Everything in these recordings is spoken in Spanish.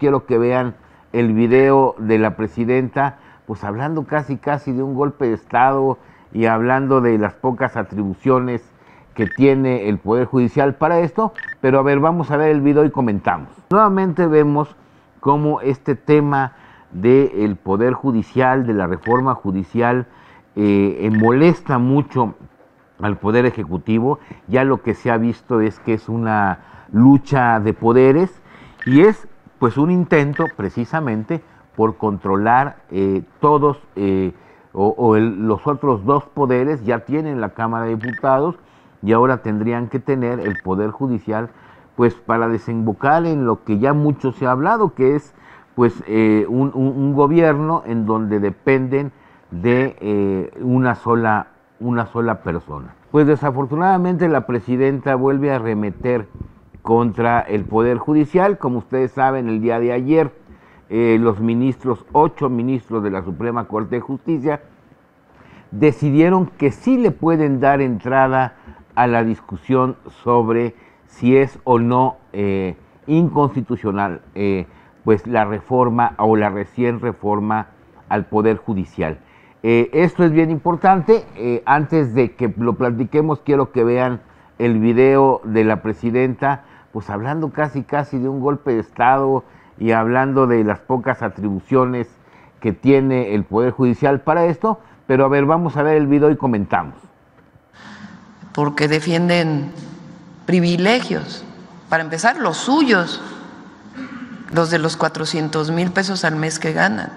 quiero que vean el video de la presidenta, pues hablando casi de un golpe de Estado y hablando de las pocas atribuciones que tiene el Poder Judicial para esto, pero a ver, vamos a ver el video y comentamos. Nuevamente vemos cómo este tema del Poder Judicial, de la reforma judicial, molesta mucho al Poder Ejecutivo. Ya lo que se ha visto es que es una lucha de poderes y es pues un intento precisamente por controlar todos los otros dos poderes. Ya tienen la Cámara de Diputados y ahora tendrían que tener el Poder Judicial, pues para desembocar en lo que ya mucho se ha hablado, que es pues un gobierno en donde dependen de una sola persona. Pues desafortunadamente la presidenta vuelve a arremeter contra el Poder Judicial. Como ustedes saben, el día de ayer los ministros, 8 ministros de la Suprema Corte de Justicia, decidieron que sí le pueden dar entrada a la discusión sobre si es o no inconstitucional pues la reforma o la recién reforma al Poder Judicial. Esto es bien importante. Antes de que lo platiquemos, quiero que vean el video de la presidenta, pues hablando casi de un golpe de Estado y hablando de las pocas atribuciones que tiene el Poder Judicial para esto, pero a ver, vamos a ver el video y comentamos. Porque defienden privilegios, para empezar los suyos, los de los 400,000 pesos al mes que ganan.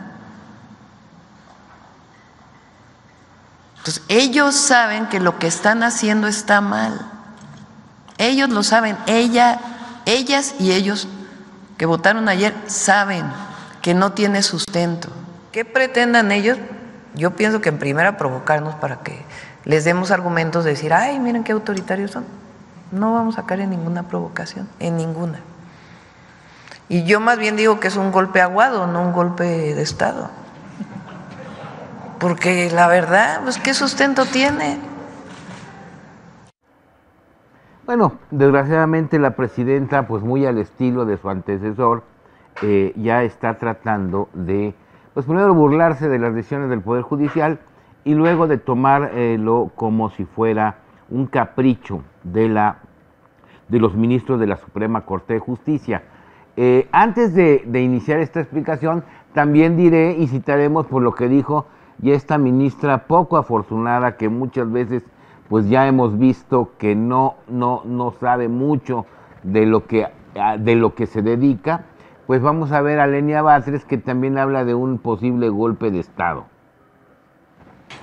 Entonces, ellos saben que lo que están haciendo está mal. Ellos lo saben, ellas y ellos que votaron ayer saben que no tiene sustento. ¿Qué pretendan ellos? Yo pienso que en primera provocarnos para que les demos argumentos de decir, ay, miren qué autoritarios son. No vamos a caer en ninguna provocación, en ninguna. Y yo más bien digo que es un golpe aguado, no un golpe de Estado. Porque la verdad, pues ¿qué sustento tiene? Bueno, desgraciadamente la presidenta, pues muy al estilo de su antecesor, ya está tratando de, pues primero burlarse de las decisiones del Poder Judicial y luego de tomarlo como si fuera un capricho de los ministros de la Suprema Corte de Justicia. Antes de iniciar esta explicación, también diré y citaremos por lo que dijo y esta ministra poco afortunada, que muchas veces pues ya hemos visto que no sabe mucho de lo que se dedica. Pues vamos a ver a Lenia Batres, que también habla de un posible golpe de Estado.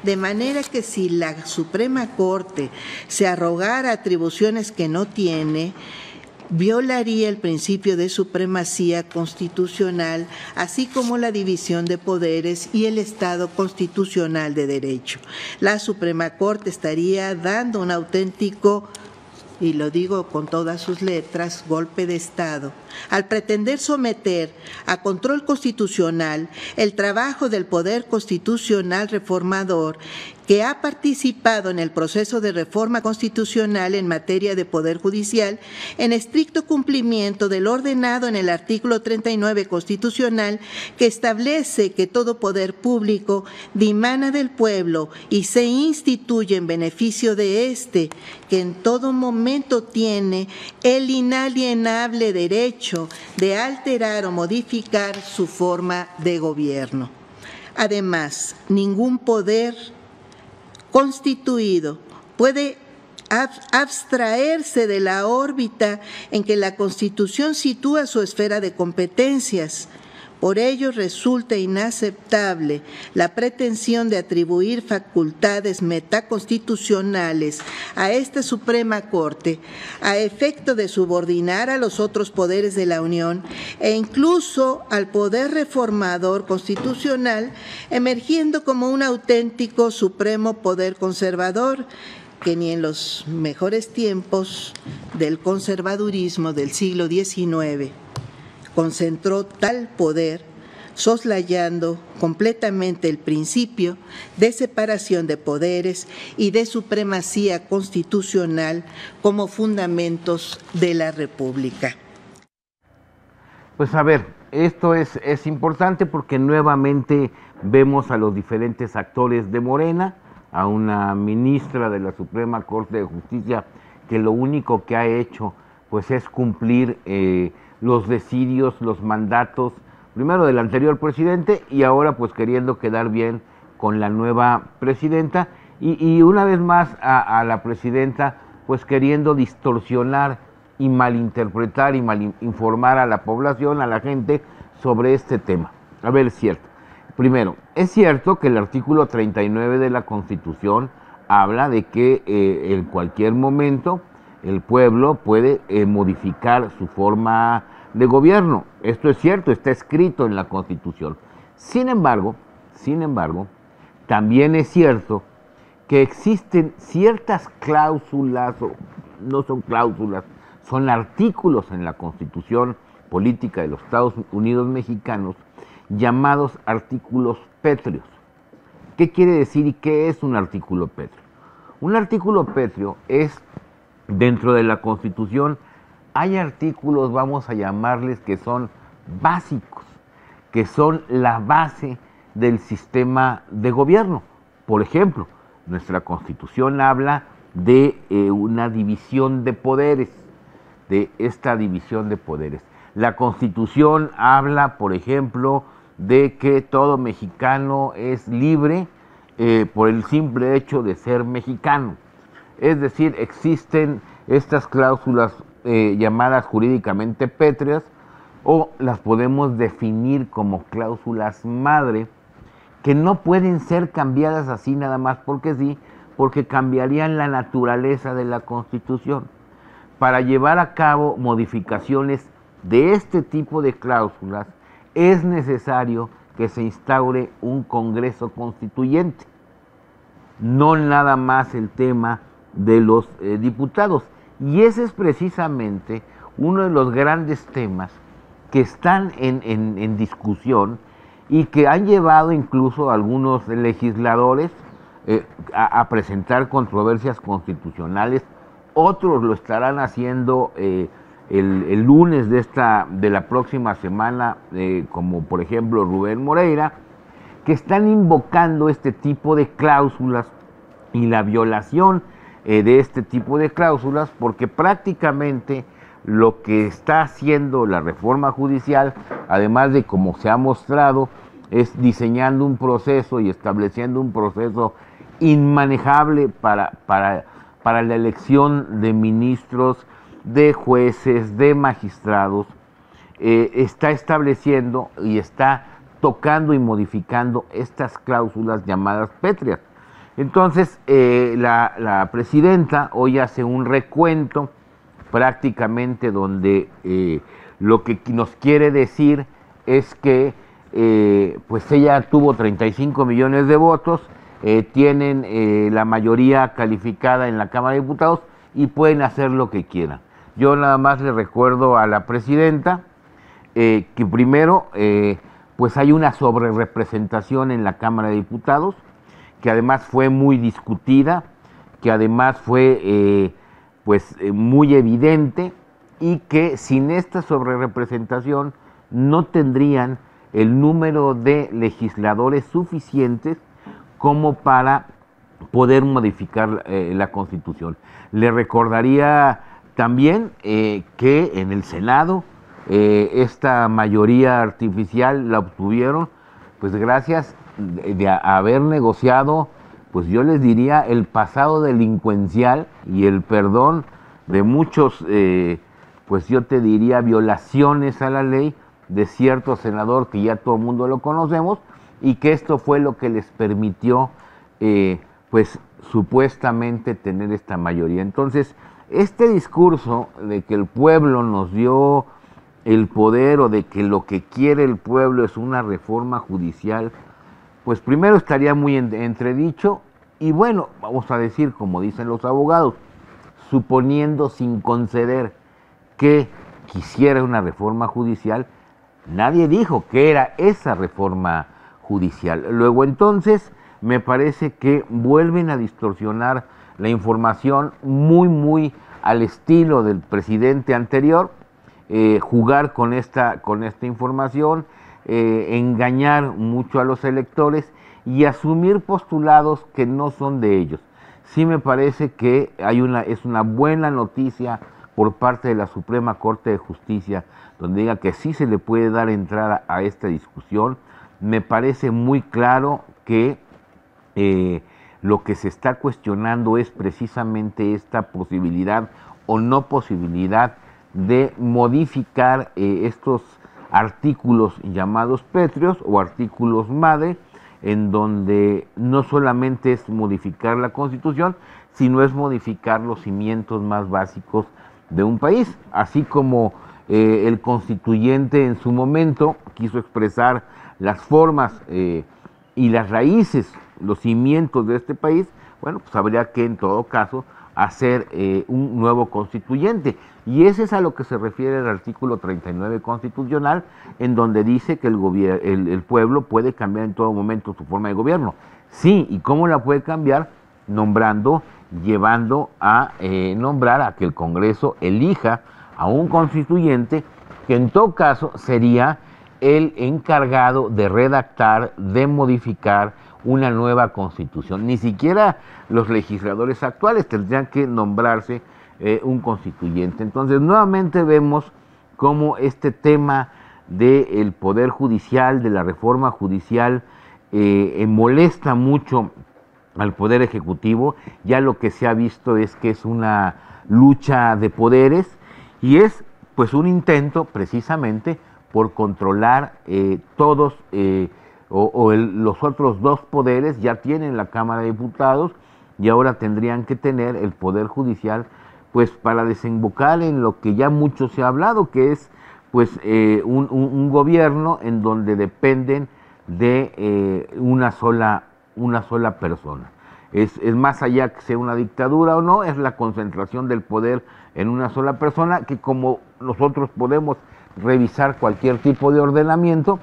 De manera que si la Suprema Corte se arrogara atribuciones que no tiene, violaría el principio de supremacía constitucional, así como la división de poderes y el Estado constitucional de derecho. La Suprema Corte estaría dando un auténtico, y lo digo con todas sus letras, golpe de Estado, al pretender someter a control constitucional el trabajo del Poder Constitucional reformador, que ha participado en el proceso de reforma constitucional en materia de Poder Judicial, en estricto cumplimiento del ordenado en el artículo 39 constitucional, que establece que todo poder público dimana del pueblo y se instituye en beneficio de éste, que en todo momento tiene el inalienable derecho de alterar o modificar su forma de gobierno. Además, ningún poder constituido puede abstraerse de la órbita en que la Constitución sitúa su esfera de competencias. Por ello, resulta inaceptable la pretensión de atribuir facultades metaconstitucionales a esta Suprema Corte, a efecto de subordinar a los otros poderes de la Unión e incluso al Poder Reformador Constitucional, emergiendo como un auténtico supremo poder conservador, que ni en los mejores tiempos del conservadurismo del siglo XIX concentró tal poder, soslayando completamente el principio de separación de poderes y de supremacía constitucional como fundamentos de la República. Pues a ver, Esto es importante porque nuevamente vemos a los diferentes actores de Morena, a una ministra de la Suprema Corte de Justicia que lo único que ha hecho pues es cumplir los designios, los mandatos, primero del anterior presidente y ahora pues queriendo quedar bien con la nueva presidenta y una vez más a la presidenta pues queriendo distorsionar y malinterpretar y malinformar a la población, a la gente sobre este tema. A ver, es cierto. Primero, es cierto que el artículo 39 de la Constitución habla de que en cualquier momento el pueblo puede modificar su forma de gobierno. Esto es cierto, está escrito en la Constitución. Sin embargo, también es cierto que existen ciertas cláusulas, no son cláusulas, son artículos en la Constitución Política de los Estados Unidos Mexicanos llamados artículos pétreos. ¿Qué quiere decir y qué es un artículo pétreo? Un artículo pétreo es, dentro de la Constitución, hay artículos, vamos a llamarles, que son básicos, que son la base del sistema de gobierno. Por ejemplo, nuestra Constitución habla de una división de poderes, de esta división de poderes. La Constitución habla, por ejemplo, de que todo mexicano es libre por el simple hecho de ser mexicano. Es decir, existen estas cláusulas llamadas jurídicamente pétreas, o las podemos definir como cláusulas madre, que no pueden ser cambiadas así nada más porque sí, porque cambiarían la naturaleza de la Constitución. Para llevar a cabo modificaciones de este tipo de cláusulas, es necesario que se instaure un Congreso Constituyente, no nada más el tema de los diputados. Y ese es precisamente uno de los grandes temas que están en discusión y que han llevado incluso a algunos legisladores a presentar controversias constitucionales. Otros lo estarán haciendo el lunes de la próxima semana, como por ejemplo Rubén Moreira, que están invocando este tipo de cláusulas y la violación de este tipo de cláusulas, porque prácticamente lo que está haciendo la reforma judicial, además de como se ha mostrado, es diseñando un proceso y estableciendo un proceso inmanejable para la elección de ministros, de jueces, de magistrados, está estableciendo y está tocando y modificando estas cláusulas llamadas pétreas. Entonces, la presidenta hoy hace un recuento prácticamente donde lo que nos quiere decir es que pues ella tuvo 35 millones de votos, tienen la mayoría calificada en la Cámara de Diputados y pueden hacer lo que quieran. Yo nada más le recuerdo a la presidenta que primero pues hay una sobrerrepresentación en la Cámara de Diputados, que además fue muy discutida, que además fue muy evidente, y que sin esta sobrerrepresentación no tendrían el número de legisladores suficientes como para poder modificar la Constitución. Le recordaría también que en el Senado esta mayoría artificial la obtuvieron pues gracias de haber negociado, pues yo les diría, el pasado delincuencial y el perdón de muchos, pues yo te diría, violaciones a la ley de cierto senador que ya todo el mundo lo conocemos, y que esto fue lo que les permitió pues supuestamente tener esta mayoría. Entonces, este discurso de que el pueblo nos dio el poder o de que lo que quiere el pueblo es una reforma judicial, pues primero estaría muy entredicho y bueno, vamos a decir, como dicen los abogados, suponiendo sin conceder que quisiera una reforma judicial, nadie dijo que era esa reforma judicial. Luego entonces, me parece que vuelven a distorsionar la información muy al estilo del presidente anterior, jugar con esta información, engañar mucho a los electores y asumir postulados que no son de ellos. Sí me parece que es una buena noticia por parte de la Suprema Corte de Justicia, donde diga que sí se le puede dar entrada a esta discusión. Me parece muy claro que lo que se está cuestionando es precisamente esta posibilidad o no posibilidad de modificar estos artículos llamados pétreos o artículos MADE, en donde no solamente es modificar la Constitución, sino es modificar los cimientos más básicos de un país, así como el constituyente en su momento quiso expresar las formas y las raíces, los cimientos de este país. Bueno, pues habría que en todo caso hacer un nuevo constituyente, y ese es a lo que se refiere el artículo 39 constitucional, en donde dice que el pueblo puede cambiar en todo momento su forma de gobierno. Sí, ¿y cómo la puede cambiar? Llevando a nombrar a que el Congreso elija a un constituyente, que en todo caso sería el encargado de redactar, de modificar una nueva constitución. Ni siquiera los legisladores actuales tendrían que nombrarse un constituyente. Entonces, nuevamente vemos cómo este tema del Poder Judicial, de la reforma judicial, molesta mucho al Poder Ejecutivo. Ya lo que se ha visto es que es una lucha de poderes, y es pues un intento precisamente por controlar todos los otros dos poderes. Ya tienen la Cámara de Diputados y ahora tendrían que tener el Poder Judicial, pues para desembocar en lo que ya mucho se ha hablado, que es pues un gobierno en donde dependen de una sola persona. Es más allá que sea una dictadura o no, es la concentración del poder en una sola persona, que como nosotros podemos revisar cualquier tipo de ordenamiento,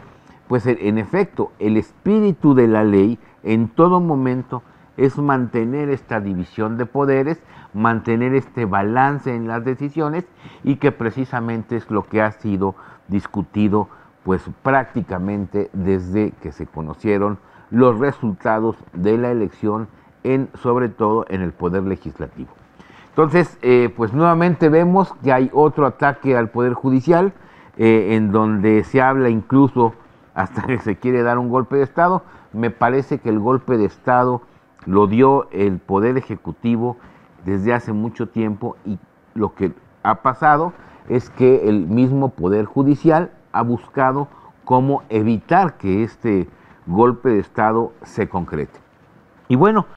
pues en efecto el espíritu de la ley en todo momento es mantener esta división de poderes, mantener este balance en las decisiones, y que precisamente es lo que ha sido discutido pues prácticamente desde que se conocieron los resultados de la elección, sobre todo en el Poder Legislativo. Entonces, pues nuevamente vemos que hay otro ataque al Poder Judicial, en donde se habla incluso hasta que se quiere dar un golpe de Estado. Me parece que el golpe de Estado lo dio el Poder Ejecutivo desde hace mucho tiempo, y lo que ha pasado es que el mismo Poder Judicial ha buscado cómo evitar que este golpe de Estado se concrete. Y bueno,